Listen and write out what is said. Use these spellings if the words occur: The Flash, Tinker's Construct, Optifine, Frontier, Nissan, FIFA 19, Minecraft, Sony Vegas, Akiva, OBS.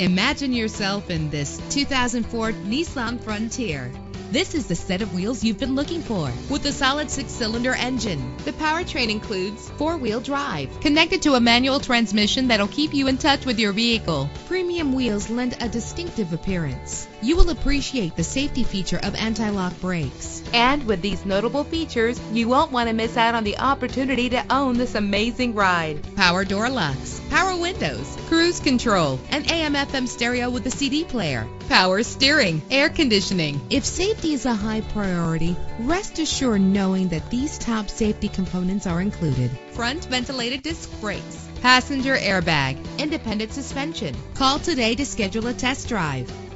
Imagine yourself in this 2004 Nissan Frontier. This is the set of wheels you've been looking for with a solid 6-cylinder engine. The powertrain includes 4-wheel drive connected to a manual transmission that'll keep you in touch with your vehicle. Premium wheels lend a distinctive appearance. You will appreciate the safety feature of anti-lock brakes. And with these notable features, you won't want to miss out on the opportunity to own this amazing ride. Power door locks, power windows, cruise control, an AM/FM stereo with a CD player, power steering, air conditioning. If safety is a high priority, rest assured knowing that these top safety components are included: front ventilated disc brakes, passenger airbag, independent suspension. Call today to schedule a test drive.